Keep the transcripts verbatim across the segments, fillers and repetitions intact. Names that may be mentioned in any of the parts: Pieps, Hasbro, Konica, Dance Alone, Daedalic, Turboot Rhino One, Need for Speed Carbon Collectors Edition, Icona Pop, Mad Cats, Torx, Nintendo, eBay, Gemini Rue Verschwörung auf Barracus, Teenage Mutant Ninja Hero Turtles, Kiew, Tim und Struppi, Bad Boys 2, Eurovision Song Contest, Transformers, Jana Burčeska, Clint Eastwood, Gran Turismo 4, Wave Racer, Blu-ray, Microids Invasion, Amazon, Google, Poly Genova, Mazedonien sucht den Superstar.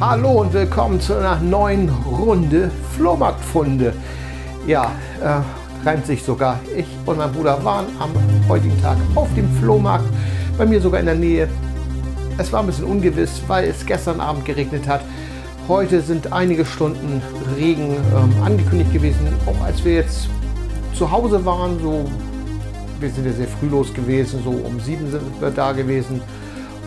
Hallo und willkommen zu einer neuen Runde Flohmarktfunde. Ja, äh, reimt sich sogar. Ich und mein Bruder waren am heutigen Tag auf dem Flohmarkt, bei mir sogar in der Nähe. Es war ein bisschen ungewiss, weil es gestern Abend geregnet hat. Heute sind einige Stunden Regen ähm, angekündigt gewesen. Auch als wir jetzt zu Hause waren, so, wir sind ja sehr früh los gewesen, so um sieben sind wir da gewesen.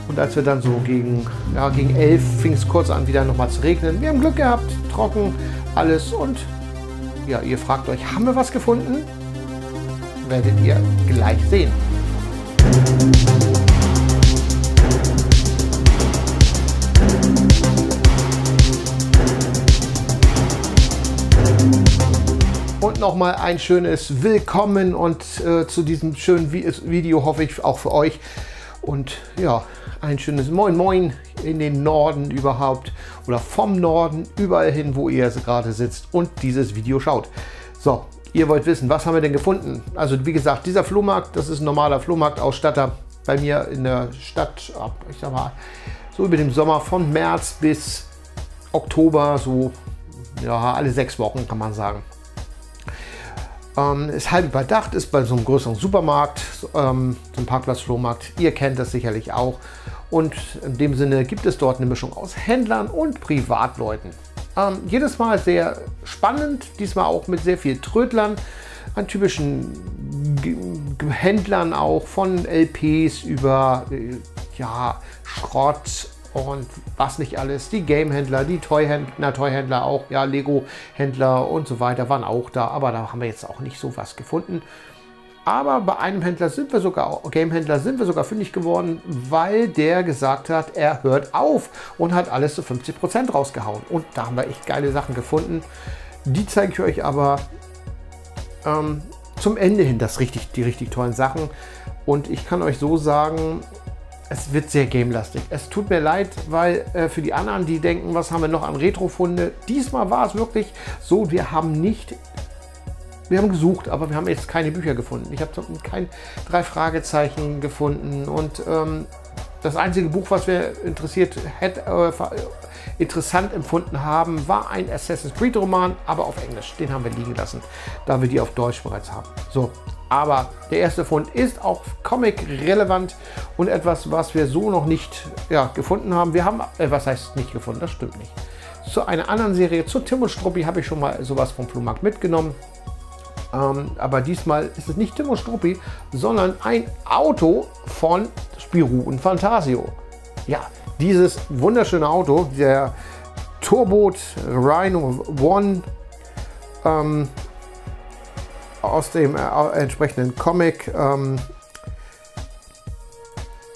Und als wir dann so gegen, ja, gegen elf fing es kurz an, wieder nochmal zu regnen. Wir haben Glück gehabt, trocken, alles. Und ja, ihr fragt euch, haben wir was gefunden? Werdet ihr gleich sehen. Und nochmal ein schönes Willkommen und äh, zu diesem schönen Vi- Video, hoffe ich, auch für euch. Und ja, ein schönes Moin Moin in den Norden überhaupt oder vom Norden überall hin, wo ihr gerade sitzt und dieses Video schaut. So, ihr wollt wissen, was haben wir denn gefunden? Also wie gesagt, dieser Flohmarkt, das ist ein normaler Flohmarktausstatter bei mir in der Stadt, ab, ich sag mal, so über dem Sommer von März bis Oktober, so ja, alle sechs Wochen kann man sagen. Ähm, ist halb überdacht, ist bei so einem größeren Supermarkt, ähm, so einem Parkplatz-Flohmarkt. Ihr kennt das sicherlich auch. Und in dem Sinne gibt es dort eine Mischung aus Händlern und Privatleuten. Ähm, jedes Mal sehr spannend, diesmal auch mit sehr viel Trödlern, an typischen G G Händlern auch, von L Ps über äh, ja, Schrott und was nicht alles. Die Game-Händler, die Toy-Händler, Toy-Händler auch, ja, Lego-Händler und so weiter waren auch da, aber da haben wir jetzt auch nicht so was gefunden. Aber bei einem Händler sind wir sogar, Game-Händler sind wir sogar fündig geworden, weil der gesagt hat, er hört auf und hat alles zu fünfzig Prozent rausgehauen. Und da haben wir echt geile Sachen gefunden. Die zeige ich euch aber ähm, zum Ende hin, das richtig, die richtig tollen Sachen. Und ich kann euch so sagen, es wird sehr gamelastig. Es tut mir leid, weil äh, für die anderen, die denken, was haben wir noch an Retrofunde? Diesmal war es wirklich so, wir haben nicht, wir haben gesucht, aber wir haben jetzt keine Bücher gefunden. Ich habe kein drei Fragezeichen gefunden und ähm, das einzige Buch, was wir interessiert, hätte, äh, interessant empfunden haben, war ein Assassin's Creed Roman, aber auf Englisch. Den haben wir liegen lassen, da wir die auf Deutsch bereits haben. So. Aber der erste Fund ist auch Comic-relevant und etwas, was wir so noch nicht ja, gefunden haben. Wir haben, äh, was heißt nicht gefunden, das stimmt nicht. Zu einer anderen Serie, zu Tim und Struppi, habe ich schon mal sowas vom Flohmarkt mitgenommen. Ähm, aber diesmal ist es nicht Tim und Struppi, sondern ein Auto von Spirou und Fantasio. Ja, dieses wunderschöne Auto, der Turboot Rhino One, ähm, aus dem äh, entsprechenden Comic. Ähm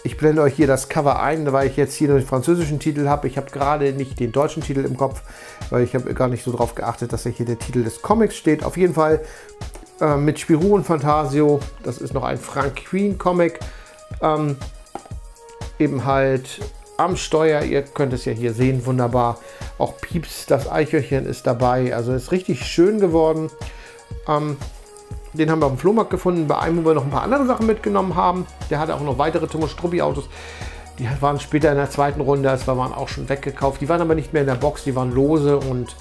ich blende euch hier das Cover ein, weil ich jetzt hier den französischen Titel habe. Ich habe gerade nicht den deutschen Titel im Kopf, weil ich habe gar nicht so darauf geachtet, dass hier der Titel des Comics steht. Auf jeden Fall äh, mit Spirou und Fantasio. Das ist noch ein Frank-Queen-Comic. Ähm, eben halt am Steuer. Ihr könnt es ja hier sehen, wunderbar. Auch Pieps, das Eichhörnchen ist dabei. Also ist richtig schön geworden. Ähm, Den haben wir auf dem Flohmarkt gefunden, bei einem, wo wir noch ein paar andere Sachen mitgenommen haben. Der hatte auch noch weitere Tim und Struppi Autos. Die waren später in der zweiten Runde, das waren auch schon weggekauft. Die waren aber nicht mehr in der Box, die waren lose und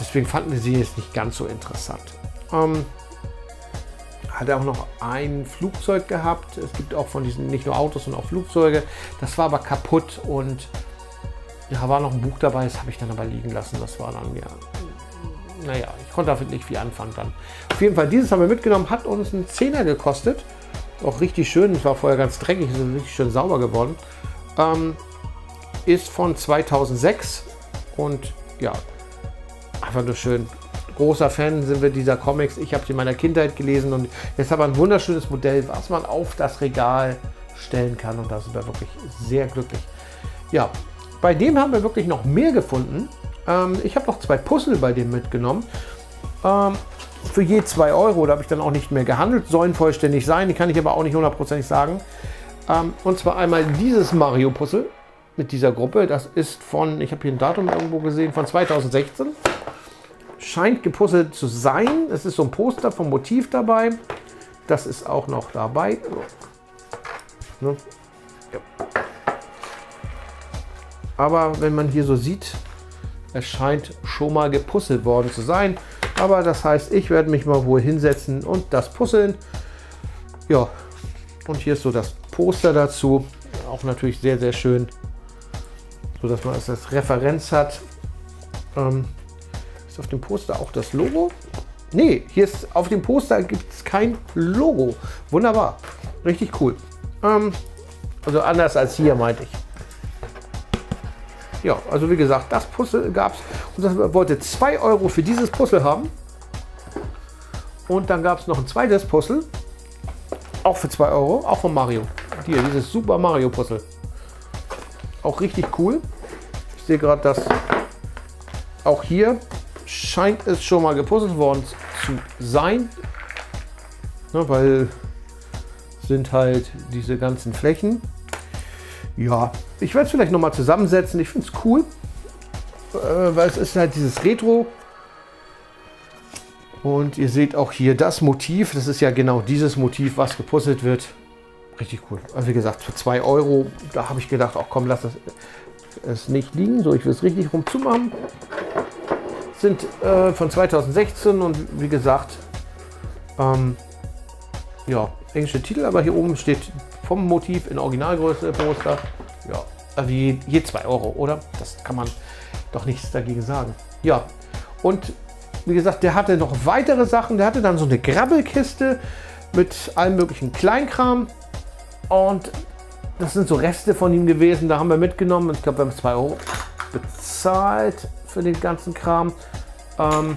deswegen fanden wir sie jetzt nicht ganz so interessant. Ähm, hat er auch noch ein Flugzeug gehabt. Es gibt auch von diesen nicht nur Autos, sondern auch Flugzeuge. Das war aber kaputt und da ja, war noch ein Buch dabei, das habe ich dann aber liegen lassen. Das war dann ja... Naja, ich konnte damit nicht viel anfangen dann. Auf jeden Fall, dieses haben wir mitgenommen, hat uns einen Zehner gekostet. Auch richtig schön, es war vorher ganz dreckig, es ist richtig schön sauber geworden. Ähm, ist von zweitausendsechs und ja, einfach nur schön. Großer Fan sind wir dieser Comics. Ich habe sie in meiner Kindheit gelesen und jetzt haben wir ein wunderschönes Modell, was man auf das Regal stellen kann und da sind wir wirklich sehr glücklich. Ja, bei dem haben wir wirklich noch mehr gefunden. Ich habe noch zwei Puzzle bei dem mitgenommen. Für je zwei Euro, da habe ich dann auch nicht mehr gehandelt. Sollen vollständig sein, die kann ich aber auch nicht hundertprozentig sagen. Und zwar einmal dieses Mario-Puzzle mit dieser Gruppe. Das ist von, ich habe hier ein Datum irgendwo gesehen, von zweitausendsechzehn. Scheint gepuzzelt zu sein. Es ist so ein Poster vom Motiv dabei. Das ist auch noch dabei. Ne? Ja. aber wenn man hier so sieht, es scheint schon mal gepuzzelt worden zu sein. Aber das heißt, ich werde mich mal wohl hinsetzen und das puzzeln. Ja, und hier ist so das Poster dazu. Auch natürlich sehr, sehr schön, so dass man es als Referenz hat. Ähm, ist auf dem Poster auch das Logo? Nee, hier ist auf dem Poster gibt es kein Logo. Wunderbar, richtig cool. Ähm, also anders als hier, meinte ich. Ja, also wie gesagt, das Puzzle gab es. Und das wollte zwei Euro für dieses Puzzle haben. Und dann gab es noch ein zweites Puzzle. Auch für zwei Euro, auch von Mario. Hier, dieses Super Mario Puzzle. Auch richtig cool. Ich sehe gerade, dass auch hier scheint es schon mal gepuzzelt worden zu sein. Ne, weil sind halt diese ganzen Flächen. Ja, ich werde es vielleicht nochmal zusammensetzen. Ich finde es cool, äh, weil es ist halt dieses Retro. Und ihr seht auch hier das Motiv. Das ist ja genau dieses Motiv, was gepuzzelt wird. Richtig cool. Also wie gesagt, für zwei Euro, da habe ich gedacht, auch komm, lass das es nicht liegen. So, ich will es richtig rum zumachen. Sind äh, von zweitausendsechzehn und wie gesagt, ähm, ja, englische Titel, aber hier oben steht vom Motiv in Originalgröße Poster. Ja, also je, je zwei Euro, oder? Das kann man doch nichts dagegen sagen. Ja, und wie gesagt, der hatte noch weitere Sachen. Der hatte dann so eine Grabbelkiste mit allem möglichen Kleinkram. Und das sind so Reste von ihm gewesen. Da haben wir mitgenommen. Ich glaube, wir haben zwei Euro bezahlt für den ganzen Kram. Ähm,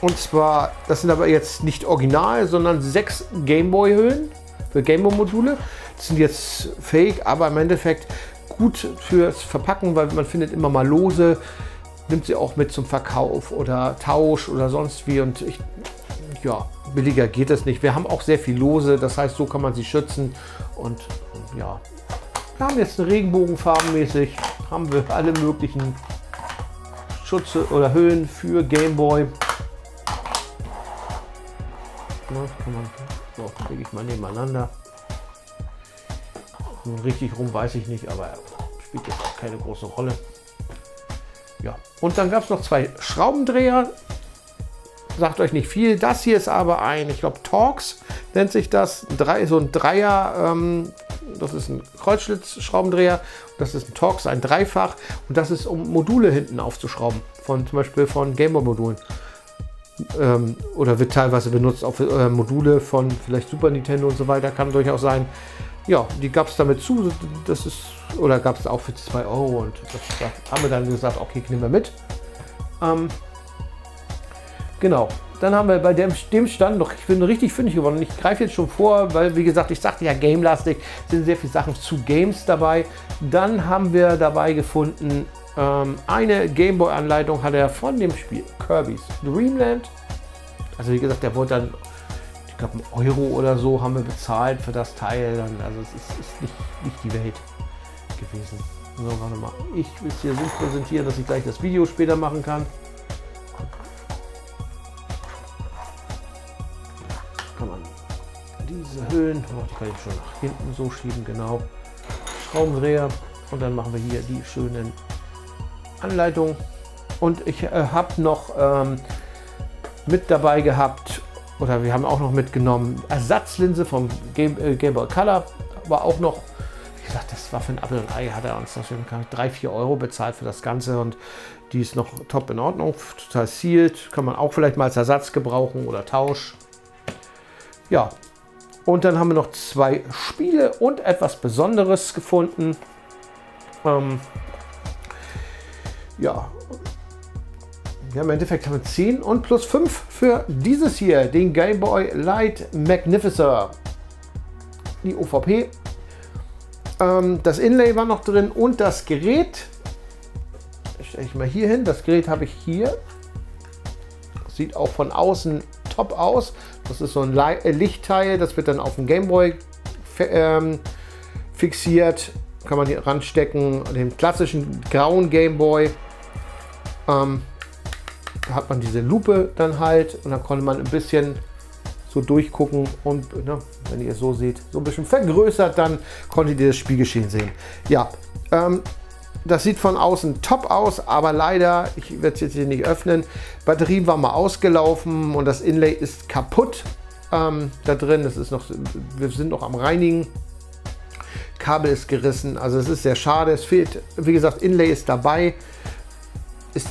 und zwar, das sind aber jetzt nicht original, sondern sechs Gameboy-Hüllen für Gameboy-Module. Das sind jetzt fake, aber im Endeffekt gut fürs Verpacken, weil man findet immer mal lose. Nimmt sie auch mit zum Verkauf oder Tausch oder sonst wie. Und ich, ja, billiger geht das nicht. Wir haben auch sehr viel lose, das heißt, so kann man sie schützen. Und ja, wir haben jetzt einen Regenbogenfarbenmäßig, haben wir alle möglichen Schutze oder Höhen für Gameboy. Das kann man, so, lege ich mal nebeneinander. So richtig rum weiß ich nicht, aber spielt jetzt auch keine große Rolle. Ja, und dann gab es noch zwei Schraubendreher. Sagt euch nicht viel. Das hier ist aber ein, ich glaube, Torx nennt sich das. Drei, so ein Dreier, ähm, das ist ein Kreuzschlitz-Schraubendreher. Das ist ein Torx, ein Dreifach. Und das ist, um Module hinten aufzuschrauben. Von, zum Beispiel von Gameboy-Modulen. Ähm, oder wird teilweise benutzt auf äh, Module von vielleicht Super Nintendo und so weiter. Kann durchaus sein. Ja, die gab es damit zu, das ist, oder gab es auch für zwei Euro und das, das haben wir dann gesagt, okay, nehmen wir mit. Ähm, genau, dann haben wir bei dem, dem Stand noch, ich bin richtig fündig geworden, ich greife jetzt schon vor, weil wie gesagt, ich sagte ja gamelastig, sind sehr viele Sachen zu Games dabei. Dann haben wir dabei gefunden, ähm, eine Gameboy-Anleitung hat er von dem Spiel Kirby's Dreamland. Also wie gesagt, der wollte dann, ich glaube, einen Euro oder so haben wir bezahlt für das Teil. Also es ist, ist nicht, nicht die Welt gewesen. So, warte mal. Ich will es hier so präsentieren, dass ich gleich das Video später machen kann. Kann man diese Höhen, oh, die kann ich schon nach hinten so schieben, genau. Schraubendreher. Und dann machen wir hier die schönen Anleitungen. Und ich äh, habe noch ähm, mit dabei gehabt, oder wir haben auch noch mitgenommen, Ersatzlinse vom Game, äh, Game Boy Color, aber auch noch, wie gesagt, das war für ein Apfel und Ei, hat er uns das drei, vier Euro bezahlt für das Ganze und die ist noch top in Ordnung, total sealed, kann man auch vielleicht mal als Ersatz gebrauchen oder Tausch. Ja, und dann haben wir noch zwei Spiele und etwas Besonderes gefunden. Ähm, ja, Ja, im Endeffekt haben wir zehn und plus fünf für dieses hier, den Game Boy Light Magnificer. Die O V P. Ähm, das Inlay war noch drin und das Gerät. Stelle ich mal hier hin. Das Gerät habe ich hier. Sieht auch von außen top aus. Das ist so ein Lichtteil, das wird dann auf dem Game Boy ähm, fixiert. Kann man hier ranstecken, den klassischen grauen Game Boy. Ähm, hat man diese Lupe dann halt und dann konnte man ein bisschen so durchgucken und, ne, wenn ihr es so seht, so ein bisschen vergrößert, dann konntet ihr das Spielgeschehen sehen. Ja, ähm, Das sieht von außen top aus, aber leider, ich werde es jetzt hier nicht öffnen, Batterie war mal ausgelaufen und das Inlay ist kaputt ähm, da drin. Das ist noch, wir sind noch am Reinigen. Kabel ist gerissen, also es ist sehr schade. Es fehlt, wie gesagt, Inlay ist dabei. Ist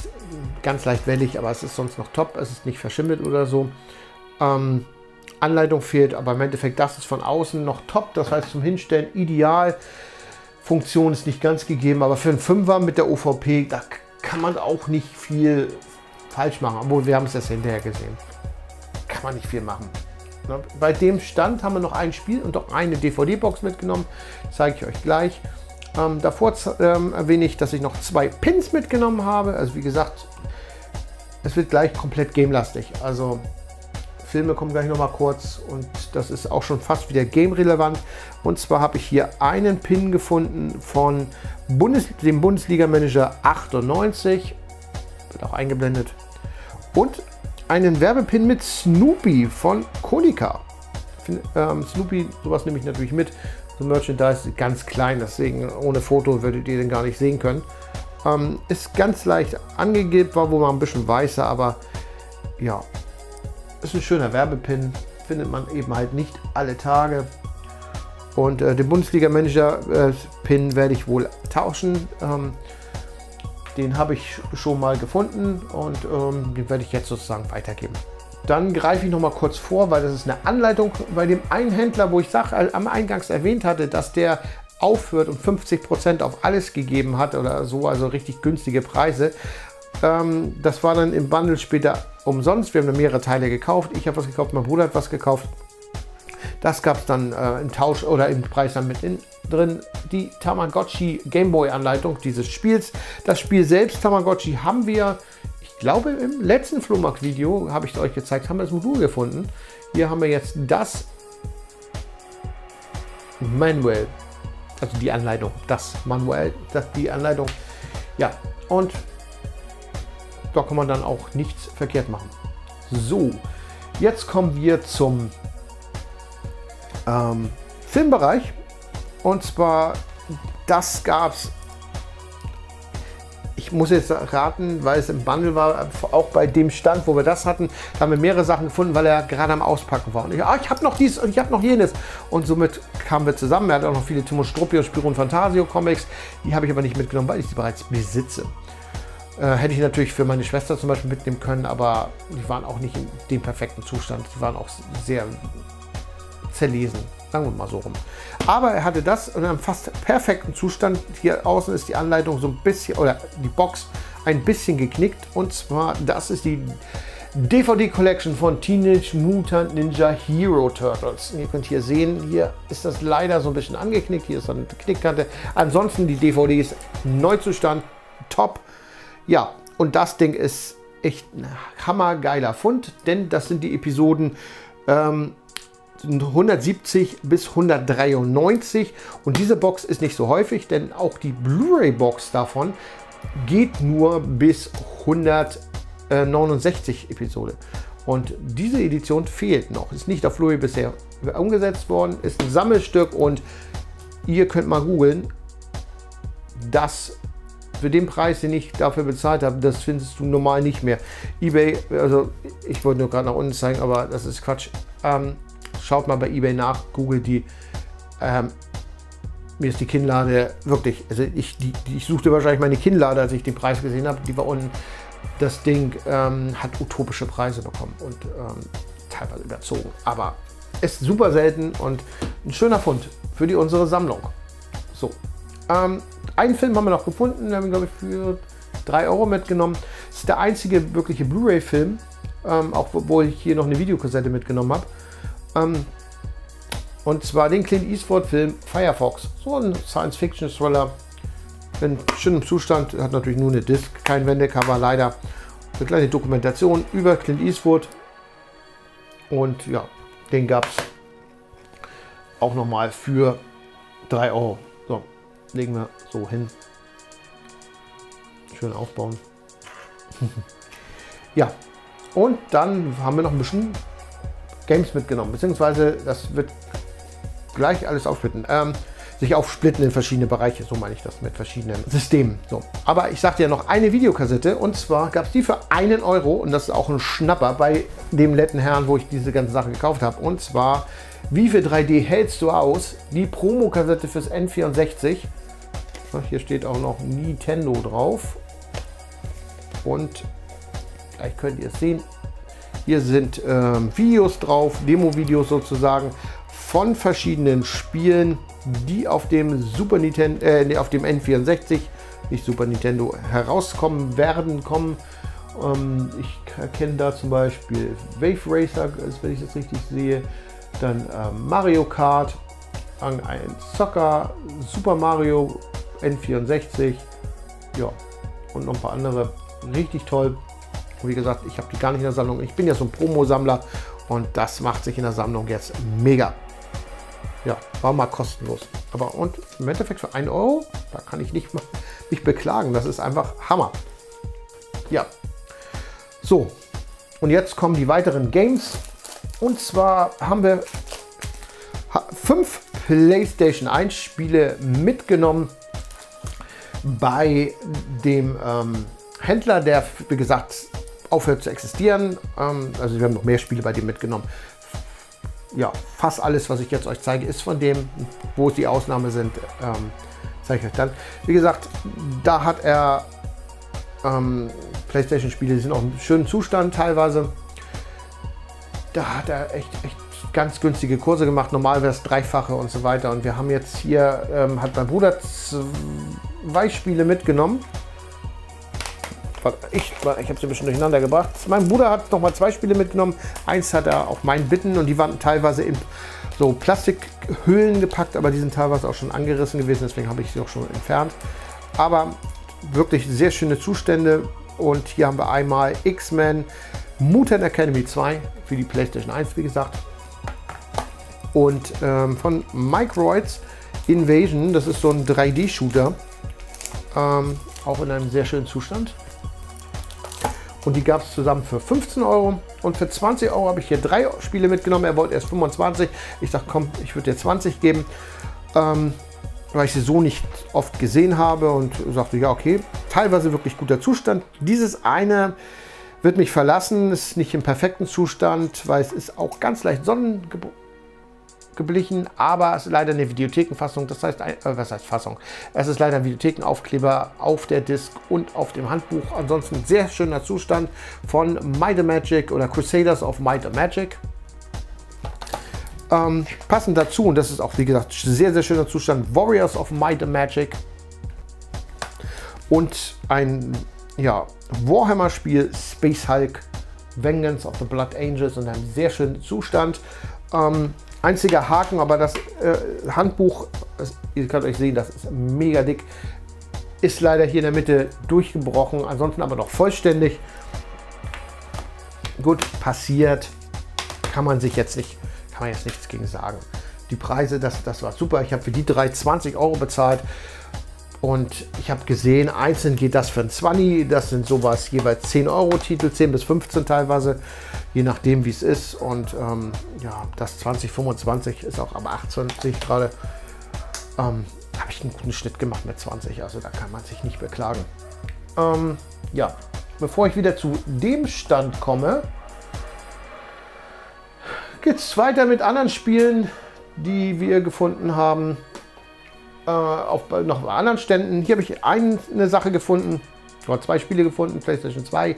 ganz leicht wellig, aber es ist sonst noch top. Es ist nicht verschimmelt oder so. Ähm, Anleitung fehlt, aber im Endeffekt, das ist von außen noch top. Das heißt, zum Hinstellen ideal. Funktion ist nicht ganz gegeben, aber für einen Fünfer mit der O V P, da kann man auch nicht viel falsch machen. Obwohl, wir haben es erst hinterher gesehen. Kann man nicht viel machen. Bei dem Stand haben wir noch ein Spiel und noch eine D V D-Box mitgenommen. Das zeige ich euch gleich. Ähm, davor ähm, erwähne ich, dass ich noch zwei Pins mitgenommen habe. Also wie gesagt, es wird gleich komplett gamelastig. Also Filme kommen gleich nochmal kurz und das ist auch schon fast wieder game-relevant. Und zwar habe ich hier einen Pin gefunden von Bundes dem Bundesliga-Manager achtundneunzig. Wird auch eingeblendet. Und einen Werbepin mit Snoopy von Konica. Find, ähm, Snoopy, sowas nehme ich natürlich mit. So Merchandise ganz klein, deswegen ohne Foto würdet ihr den gar nicht sehen können. Ähm, ist ganz leicht angegeben, war wohl mal ein bisschen weißer, aber ja. Ist ein schöner Werbepin, findet man eben halt nicht alle Tage. Und äh, den Bundesliga-Manager-Pin äh, werde ich wohl tauschen. Ähm, den habe ich schon mal gefunden und ähm, den werde ich jetzt sozusagen weitergeben. Dann greife ich noch mal kurz vor, weil das ist eine Anleitung bei dem einen Händler, wo ich sage, also am Eingangs erwähnt hatte, dass der aufhört und fünfzig Prozent auf alles gegeben hat oder so, also richtig günstige Preise. Ähm, das war dann im Bundle später umsonst. Wir haben dann mehrere Teile gekauft. Ich habe was gekauft, mein Bruder hat was gekauft. Das gab es dann äh, im Tausch oder im Preis dann mit in, drin. Die Tamagotchi Game Boy Anleitung dieses Spiels. Das Spiel selbst, Tamagotchi, haben wir, ich glaube, im letzten Flohmarkt-Video, habe ich es euch gezeigt, haben wir das Modul gefunden. Hier haben wir jetzt das Manual, also die Anleitung, das Manual, das, die Anleitung. Ja, und da kann man dann auch nichts verkehrt machen. So, jetzt kommen wir zum ähm, Filmbereich. Und zwar, das gab's. Ich muss jetzt raten, weil es im Bundle war, auch bei dem Stand, wo wir das hatten, da haben wir mehrere Sachen gefunden, weil er gerade am Auspacken war. Und ich, ah, ich habe noch dies und ich habe noch jenes. Und somit kamen wir zusammen. Er hat auch noch viele Tim und Struppi und Spirou und Fantasio Comics. Die habe ich aber nicht mitgenommen, weil ich sie bereits besitze. Hätte ich natürlich für meine Schwester zum Beispiel mitnehmen können, aber die waren auch nicht in dem perfekten Zustand. Die waren auch sehr zerlesen, sagen wir mal so rum. Aber er hatte das in einem fast perfekten Zustand. Hier außen ist die Anleitung so ein bisschen, oder die Box ein bisschen geknickt. Und zwar, das ist die D V D-Collection von Teenage Mutant Ninja Hero Turtles. Und ihr könnt hier sehen, hier ist das leider so ein bisschen angeknickt. Hier ist dann eine Knickkante. Ansonsten die D V D ist Neuzustand, top. Ja, und das Ding ist echt ein hammergeiler Fund, denn das sind die Episoden ähm, hundertsiebzig bis hundertdreiundneunzig. Und diese Box ist nicht so häufig, denn auch die Blu-ray-Box davon geht nur bis hundertneunundsechzig Episode. Und diese Edition fehlt noch, ist nicht auf Blu-ray bisher umgesetzt worden, ist ein Sammelstück und ihr könnt mal googeln, das für den Preis, den ich dafür bezahlt habe, das findest du normal nicht mehr. eBay, also ich wollte nur gerade nach unten zeigen, aber das ist Quatsch. Ähm, schaut mal bei eBay nach, Google die. Ähm, mir ist die Kinnlade wirklich, also ich, die, die, ich suchte wahrscheinlich meine Kinnlade, als ich den Preis gesehen habe, die war unten. Das Ding ähm, hat utopische Preise bekommen und ähm, teilweise überzogen, aber ist super selten und ein schöner Fund für die unsere Sammlung. So. Ähm, einen Film haben wir noch gefunden, den haben wir, glaube ich, für drei Euro mitgenommen. Das ist der einzige wirkliche Blu-ray-Film, ähm, auch obwohl ich hier noch eine Videokassette mitgenommen habe. Ähm, und zwar den Clint Eastwood-Film Firefox. So ein Science-Fiction-Thriller in schönem Zustand, hat natürlich nur eine Disc, kein Wendecover, leider. Eine kleine Dokumentation über Clint Eastwood. Und ja, den gab es auch nochmal für drei Euro. Legen wir so hin. Schön aufbauen. Ja, und dann haben wir noch ein bisschen Games mitgenommen, beziehungsweise das wird gleich alles aufsplitten. Ähm, sich aufsplitten in verschiedene Bereiche. So meine ich das mit verschiedenen Systemen. So. Aber ich sagte ja noch eine Videokassette, und zwar gab es die für einen Euro, und das ist auch ein Schnapper bei dem netten Herrn, wo ich diese ganze Sache gekauft habe. Und zwar, wie viel drei D hältst du aus? Die Promokassette fürs N vierundsechzig. Hier steht auch noch Nintendo drauf. Und vielleicht könnt ihr es sehen. Hier sind ähm, Videos drauf, Demo-Videos sozusagen von verschiedenen Spielen, die auf dem Super Nintendo, äh, nee, auf dem N vierundsechzig, nicht Super Nintendo, herauskommen werden. Kommen. Ähm, ich erkenne da zum Beispiel Wave Racer, wenn ich das richtig sehe. Dann äh, Mario Kart, ein Soccer, Super Mario N vierundsechzig, ja, und noch ein paar andere. Richtig toll. Wie gesagt, ich habe die gar nicht in der Sammlung. Ich bin ja so ein Promo-Sammler, und das macht sich in der Sammlung jetzt mega. Ja, war mal kostenlos. Aber und im Endeffekt für einen Euro, da kann ich nicht, nicht beklagen. Das ist einfach Hammer. Ja. So. Und jetzt kommen die weiteren Games. Und zwar haben wir fünf PlayStation eins Spiele mitgenommen bei dem ähm, Händler, der, wie gesagt, aufhört zu existieren. Ähm, also wir haben noch mehr Spiele bei dem mitgenommen. Ja, fast alles, was ich jetzt euch zeige, ist von dem, wo die Ausnahme sind, ähm, zeige ich euch dann. Wie gesagt, da hat er ähm, PlayStation-Spiele, die sind auch im schönen Zustand teilweise. Da hat er echt, echt ganz günstige Kurse gemacht. Normal wäre es Dreifache und so weiter. Und wir haben jetzt hier, ähm, hat mein Bruder zwei Spiele mitgenommen. Ich, ich habe sie ein bisschen durcheinander gebracht. Mein Bruder hat nochmal zwei Spiele mitgenommen. Eins hat er auf meinen Bitten, und die waren teilweise in so Plastikhüllen gepackt, aber die sind teilweise auch schon angerissen gewesen, deswegen habe ich sie auch schon entfernt. Aber wirklich sehr schöne Zustände, und hier haben wir einmal X-Men Mutant Academy zwei für die PlayStation eins, wie gesagt. Und ähm, von Microids Invasion, das ist so ein drei D-Shooter, ähm, auch in einem sehr schönen Zustand. Und die gab es zusammen für fünfzehn Euro. Und für zwanzig Euro habe ich hier drei Spiele mitgenommen. Er wollte erst fünfundzwanzig. Ich sage, komm, ich würde dir zwanzig geben, ähm, weil ich sie so nicht oft gesehen habe. Und sagte, ja, okay, teilweise wirklich guter Zustand. Dieses eine wird mich verlassen. Ist nicht im perfekten Zustand, weil es ist auch ganz leicht sonnengeblichen. Aber es ist leider eine Videothekenfassung. Das heißt, äh, was heißt Fassung? Es ist leider ein Videothekenaufkleber auf der Disc und auf dem Handbuch. Ansonsten sehr schöner Zustand von Might and Magic oder Crusaders of Might and Magic. Ähm, passend dazu, und das ist auch, wie gesagt, sehr, sehr schöner Zustand, Warriors of Might and Magic. Und ein, ja, Warhammer-Spiel, Space Hulk Vengeance of the Blood Angels, in einem sehr schönen Zustand. Ähm, Einziger Haken, aber das äh, Handbuch, das, ihr könnt euch sehen, das ist mega dick, ist leider hier in der Mitte durchgebrochen, ansonsten aber noch vollständig. Gut, passiert, kann man sich jetzt nicht, kann man jetzt nichts gegen sagen. Die Preise, das, das war super, ich habe für die drei zwanzig Euro bezahlt, und ich habe gesehen, einzeln geht das für ein zwanzig, das sind sowas jeweils zehn Euro Titel, zehn bis fünfzehn teilweise, je nachdem wie es ist, und ähm, ja, das zwanzig, fünfundzwanzig ist auch, aber achtzehn sehe ich gerade, ähm, habe ich einen guten Schnitt gemacht mit zwanzig, also da kann man sich nicht beklagen. Ähm, ja, bevor ich wieder zu dem Stand komme, geht es weiter mit anderen Spielen, die wir gefunden haben. Äh, auf noch bei anderen Ständen. Hier habe ich eine Sache gefunden, oder zwei Spiele gefunden, PlayStation zwei.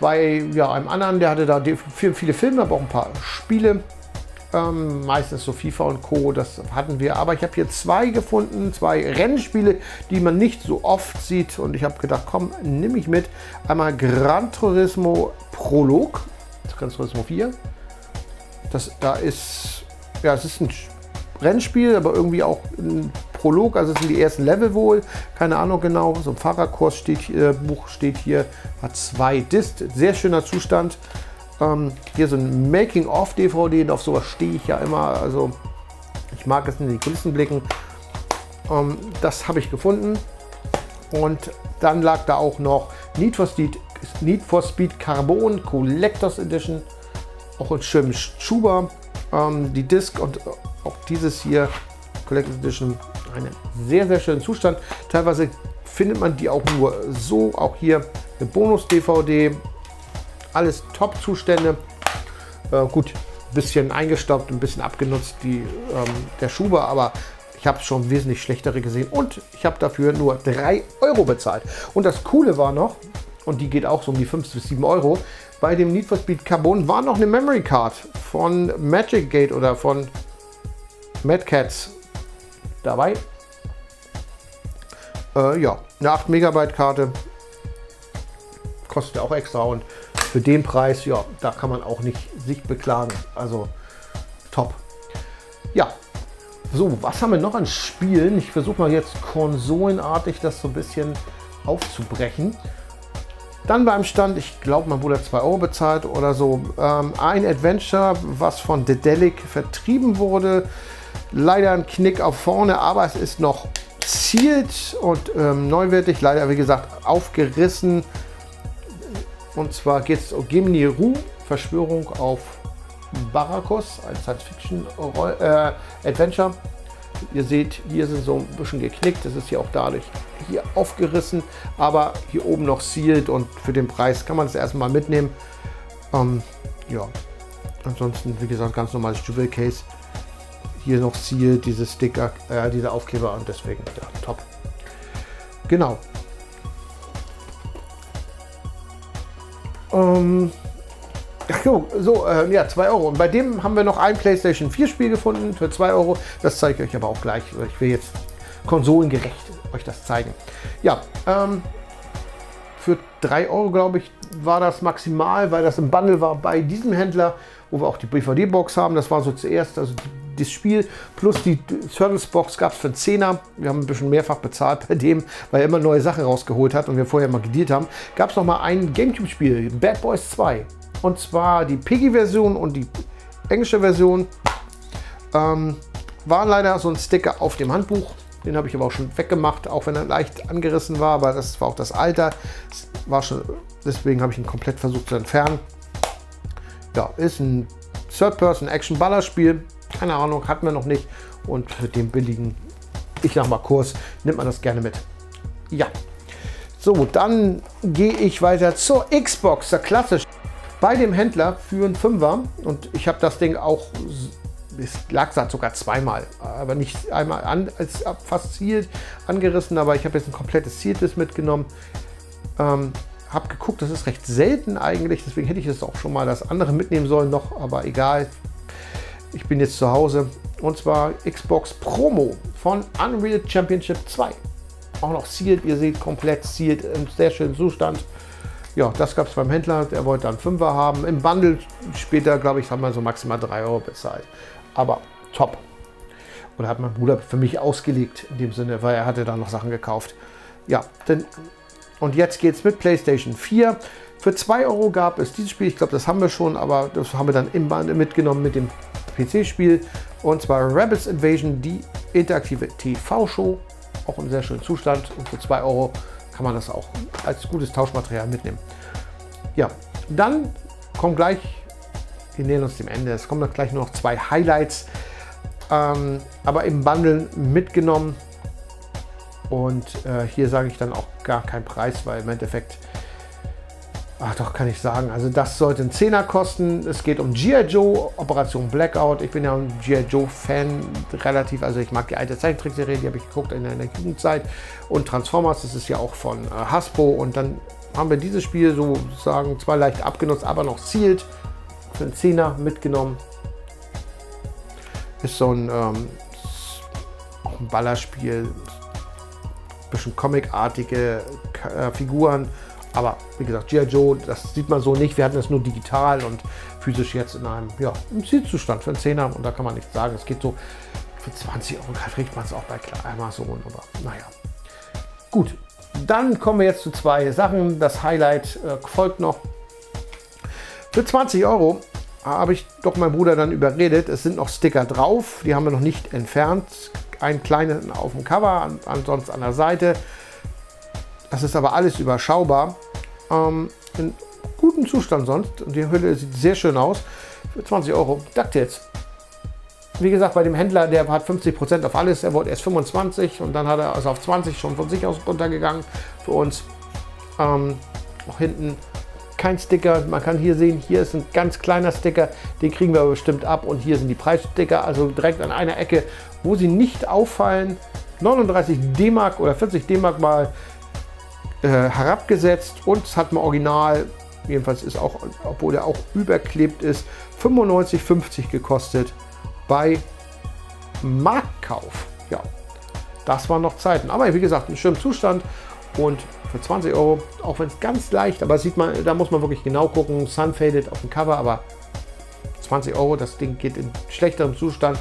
Bei ja, einem anderen, der hatte da viele Filme, aber auch ein paar Spiele. Ähm, meistens so FIFA und Co. Das hatten wir. Aber ich habe hier zwei gefunden, zwei Rennspiele, die man nicht so oft sieht. Und ich habe gedacht, komm, nimm ich mit. Einmal Gran Turismo Prolog, Gran Turismo vier. Das da ist, ja, es ist ein Rennspiel, aber irgendwie auch ein Prolog, also es sind die ersten Level wohl, keine Ahnung genau, so ein Fahrerkurs steht, äh, Buch steht hier, hat zwei Discs, sehr schöner Zustand, ähm, hier so ein Making-of-D V D, und auf sowas stehe ich ja immer, also ich mag es in die Kulissen blicken, ähm, das habe ich gefunden, und dann lag da auch noch Need for Speed, Need for Speed Carbon Collectors Edition, auch in schönem Schuber, ähm, die Disc und auch dieses hier Collectors Edition in einem sehr, sehr schönen Zustand. Teilweise findet man die auch nur so. Auch hier eine Bonus-D V D. Alles Top-Zustände. Äh, gut, ein bisschen eingestaubt, ein bisschen abgenutzt, die, ähm, der Schuber, aber ich habe schon wesentlich schlechtere gesehen und ich habe dafür nur drei Euro bezahlt. Und das Coole war noch, und die geht auch so um die fünf bis sieben Euro, bei dem Need for Speed Carbon war noch eine Memory Card von Magic Gate oder von Mad Cats dabei. Äh, ja, eine acht Megabyte Karte, kostet auch extra und für den Preis, ja, da kann man auch nicht sich beklagen. Also top. Ja, so, was haben wir noch an Spielen? Ich versuche mal jetzt konsolenartig das so ein bisschen aufzubrechen. Dann beim Stand, ich glaube, man wurde zwei Euro bezahlt oder so, ähm, ein Adventure, was von Daedalic vertrieben wurde. Leider ein Knick auf vorne, aber es ist noch zielt und ähm, neuwertig. Leider, wie gesagt, aufgerissen. Und zwar geht es um Gemini Rue Verschwörung auf Barracus, ein Science-Fiction-Adventure. Ihr seht, hier sind so ein bisschen geknickt, das ist hier auch dadurch hier aufgerissen, aber hier oben noch sealed und für den Preis kann man es erstmal mitnehmen. Ähm, ja, ansonsten, wie gesagt, ganz normales Jewel Case. Hier noch sealed, diese Sticker, äh, diese Aufkleber und deswegen, ja, top. Genau. Ähm, Ach so, so äh, ja, zwei Euro. Und bei dem haben wir noch ein PlayStation vier Spiel gefunden für zwei Euro. Das zeige ich euch aber auch gleich. Ich will jetzt konsolengerecht euch das zeigen. Ja, ähm, für drei Euro, glaube ich, war das maximal, weil das im Bundle war bei diesem Händler, wo wir auch die B V D-Box haben. Das war so zuerst, also das Spiel plus die Turtles-Box gab es für einen Zehner. Wir haben ein bisschen mehrfach bezahlt bei dem, weil er immer neue Sachen rausgeholt hat und wir vorher mal gedealt haben. Gab es nochmal ein Gamecube-Spiel, Bad Boys zwei. Und zwar die Piggy-Version und die englische Version. Ähm, war leider so ein Sticker auf dem Handbuch. Den habe ich aber auch schon weggemacht, auch wenn er leicht angerissen war. Aber das war auch das Alter. Das war schon, deswegen habe ich ihn komplett versucht zu entfernen. Ja, ist ein Third-Person-Action-Ballerspiel. Keine Ahnung, hatten wir noch nicht. Und mit dem billigen, ich sag mal Kurs, nimmt man das gerne mit. Ja. So, dann gehe ich weiter zur Xbox, der klassisch. Bei dem Händler für einen Fünfer und ich habe das Ding auch, es lag sogar zweimal, aber nicht einmal an, als fast zielt angerissen, aber ich habe jetzt ein komplettes Zieltes mitgenommen. Ähm, habe geguckt, das ist recht selten eigentlich, deswegen hätte ich das auch schon mal das andere mitnehmen sollen noch, aber egal. Ich bin jetzt zu Hause und zwar Xbox Promo von Unreal Championship zwei. Auch noch zielt, ihr seht, komplett zielt, im sehr schönen Zustand. Ja, das gab es beim Händler, der wollte dann Fünfer haben. Im Bundle später, glaube ich, haben wir so maximal drei Euro bezahlt. Aber top. Oder hat mein Bruder für mich ausgelegt, in dem Sinne, weil er hatte da noch Sachen gekauft. Ja, denn, und jetzt geht es mit PlayStation vier. Für zwei Euro gab es dieses Spiel, ich glaube, das haben wir schon, aber das haben wir dann im Bundle mitgenommen mit dem P C-Spiel. Und zwar Rabbit's Invasion, die interaktive T V-Show. Auch im sehr schönen Zustand und für zwei Euro. Kann man das auch als gutes Tauschmaterial mitnehmen. Ja, dann kommen gleich, wir nähern uns dem Ende, es kommen dann gleich nur noch zwei Highlights, ähm, aber im Bundle mitgenommen. Und äh, hier sage ich dann auch gar keinen Preis, weil im Endeffekt, ach doch, kann ich sagen, also das sollte ein Zehner kosten. Es geht um G I Joe, Operation Blackout. Ich bin ja ein G I Joe-Fan relativ, also ich mag die alte Zeichentrickserie, die habe ich geguckt in der Jugendzeit. Und Transformers, das ist ja auch von äh, Hasbro. Und dann haben wir dieses Spiel sozusagen zwar leicht abgenutzt, aber noch zielt für einen Zehner mitgenommen. Ist so ein, ähm, auch ein Ballerspiel, bisschen comicartige äh, Figuren. Aber wie gesagt, G I Joe, das sieht man so nicht. Wir hatten das nur digital und physisch jetzt in einem, ja, im Zielzustand für einen Zehner. Und da kann man nichts sagen. Es geht so für zwanzig Euro, kriegt man es auch bei Amazon. Aber naja, gut. Dann kommen wir jetzt zu zwei Sachen. Das Highlight äh, folgt noch. Für zwanzig Euro habe ich doch meinen Bruder dann überredet. Es sind noch Sticker drauf. Die haben wir noch nicht entfernt. Einen kleinen auf dem Cover, ansonsten an der Seite. Das ist aber alles überschaubar. Ähm, in gutem Zustand sonst. Die Hülle sieht sehr schön aus. Für zwanzig Euro DuckTales. Wie gesagt, bei dem Händler, der hat fünfzig Prozent auf alles, er wollte erst fünfundzwanzig und dann hat er also auf zwanzig schon von sich aus runtergegangen für uns. Ähm, auch hinten kein Sticker, man kann hier sehen, hier ist ein ganz kleiner Sticker, den kriegen wir bestimmt ab, und hier sind die Preissticker, also direkt an einer Ecke, wo sie nicht auffallen. neununddreißig D-Mark oder vierzig D-Mark mal äh, herabgesetzt, und es hat man original, jedenfalls ist auch, obwohl er auch überklebt ist, fünfundneunzig fünfzig gekostet bei Marktkauf. Ja, das waren noch Zeiten, aber wie gesagt, im schönen Zustand und für zwanzig Euro, auch wenn es ganz leicht, aber sieht man, da muss man wirklich genau gucken, sunfaded auf dem Cover, aber zwanzig Euro, das Ding geht in schlechterem Zustand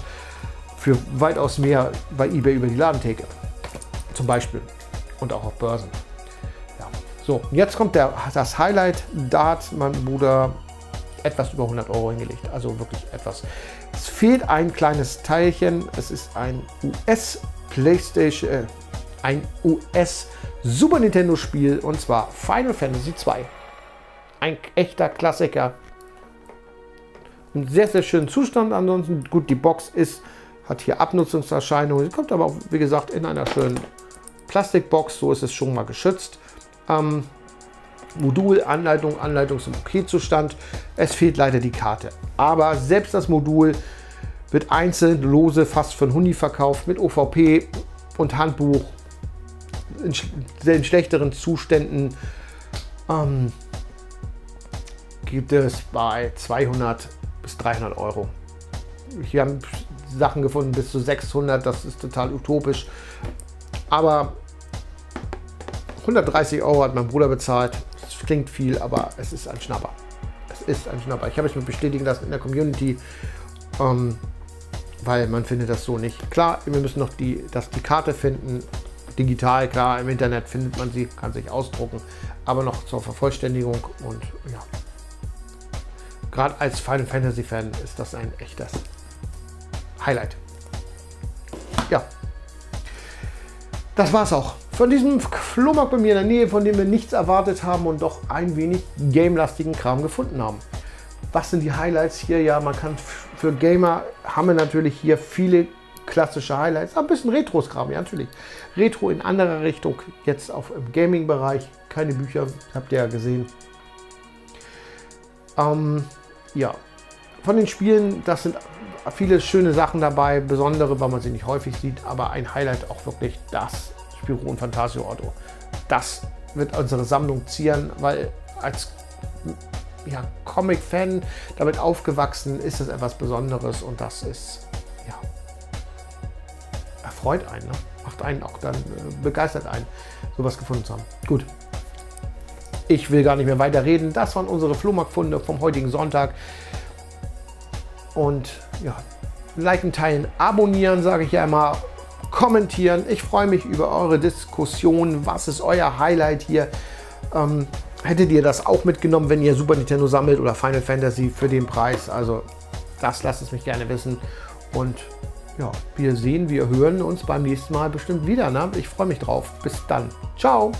für weitaus mehr bei eBay über die Ladentheke zum Beispiel und auch auf Börsen. Ja. So, jetzt kommt der, das Highlight, da hat mein Bruder etwas über hundert Euro hingelegt, also wirklich etwas. Es fehlt ein kleines Teilchen, es ist ein U S-Playstation, äh, ein U S-Super Nintendo-Spiel, und zwar Final Fantasy zwei. Ein echter Klassiker. Im sehr, sehr schönen Zustand ansonsten. Gut, die Box ist, hat hier Abnutzungserscheinungen, sie kommt aber auch, wie gesagt, in einer schönen Plastikbox, so ist es schon mal geschützt. Ähm, Modul, Anleitung, Anleitung zum OK-Zustand. Es fehlt leider die Karte. Aber selbst das Modul wird einzeln, lose, fast für einen Hundi verkauft, mit O V P und Handbuch, in, sch in schlechteren Zuständen. Ähm, gibt es bei zweihundert bis dreihundert Euro. Hier haben Sachen gefunden bis zu sechshundert, das ist total utopisch. Aber hundertdreißig Euro hat mein Bruder bezahlt. Das klingt viel, aber es ist ein Schnapper. Es ist ein Schnapper. Ich habe es mir bestätigen lassen in der Community, ähm, weil man findet das so nicht. Klar, wir müssen noch die, das, die Karte finden, digital, klar, im Internet findet man sie, kann sich ausdrucken, aber noch zur Vervollständigung, und ja. Gerade als Final Fantasy Fan ist das ein echtes Highlight. Ja, das war's auch von diesem Flohmarkt bei mir in der Nähe, von dem wir nichts erwartet haben und doch ein wenig gamelastigen Kram gefunden haben. Was sind die Highlights hier? Ja, man kann für Gamer, haben wir natürlich hier viele klassische Highlights, ein bisschen Retros-Kram, ja natürlich. Retro in anderer Richtung, jetzt auf im Gaming-Bereich, keine Bücher, habt ihr ja gesehen. Ähm, ja, von den Spielen, das sind viele schöne Sachen dabei, besondere, weil man sie nicht häufig sieht, aber ein Highlight auch wirklich das Spirou und Fantasio Auto. Das wird unsere Sammlung zieren, weil als ja, Comic-Fan damit aufgewachsen ist, das etwas Besonderes, und das ist, ja, erfreut einen, ne? Macht einen auch dann, äh, begeistert einen, sowas gefunden zu haben. Gut. Ich will gar nicht mehr weiter reden. Das waren unsere Flohmarktfunde vom heutigen Sonntag. Und ja, liken, teilen, abonnieren, sage ich ja immer, kommentieren. Ich freue mich über eure Diskussion. Was ist euer Highlight hier? Ähm, hättet ihr das auch mitgenommen, wenn ihr Super Nintendo sammelt oder Final Fantasy für den Preis? Also das lasst es mich gerne wissen. Und ja, wir sehen, wir hören uns beim nächsten Mal bestimmt wieder, ne? Ich freue mich drauf. Bis dann. Ciao.